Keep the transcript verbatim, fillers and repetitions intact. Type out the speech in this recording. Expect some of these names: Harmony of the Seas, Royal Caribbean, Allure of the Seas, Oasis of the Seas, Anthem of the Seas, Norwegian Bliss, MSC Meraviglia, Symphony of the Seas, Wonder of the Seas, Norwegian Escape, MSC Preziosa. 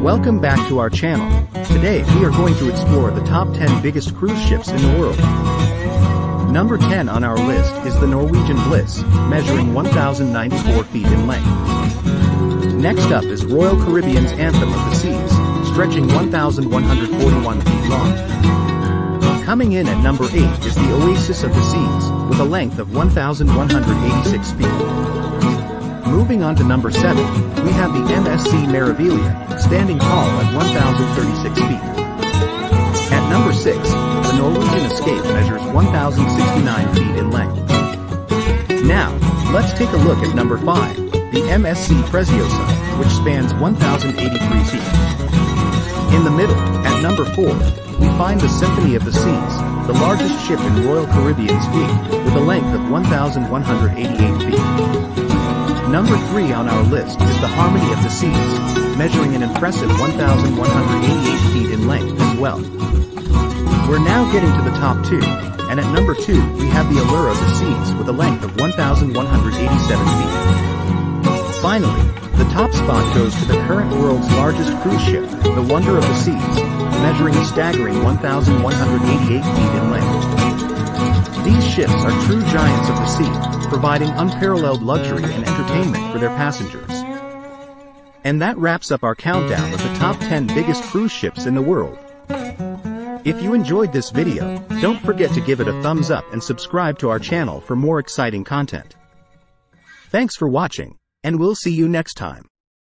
Welcome back to our channel. Today we are going to explore the top ten biggest cruise ships in the world. Number ten on our list is the Norwegian Bliss, measuring one thousand ninety-four feet in length. Next up is Royal Caribbean's Anthem of the Seas, stretching one thousand one hundred forty-one feet long. Coming in at number eight is the Oasis of the Seas, with a length of one thousand one hundred eighty-six feet. Moving on to number seven, we have the M S C Meraviglia, standing tall at one thousand thirty-six feet. At number six, the Norwegian Escape measures one thousand sixty-nine feet in length. Now, let's take a look at number five, the M S C Preziosa, which spans one thousand eighty-three feet. In the middle, at number four, we find the Symphony of the Seas, the largest ship in Royal Caribbean's fleet, with a length of one thousand one hundred eighty-eight feet. Number three on our list is the Harmony of the Seas, measuring an impressive one thousand one hundred eighty-eight feet in length as well. We're now getting to the top two, and at number two we have the Allure of the Seas with a length of one thousand one hundred eighty-seven feet. Finally, the top spot goes to the current world's largest cruise ship, the Wonder of the Seas, measuring a staggering one thousand one hundred eighty-eight feet in length. These ships are true giants of the sea, providing unparalleled luxury and entertainment for their passengers. And that wraps up our countdown of the top ten biggest cruise ships in the world. If you enjoyed this video, don't forget to give it a thumbs up and subscribe to our channel for more exciting content. Thanks for watching, and we'll see you next time.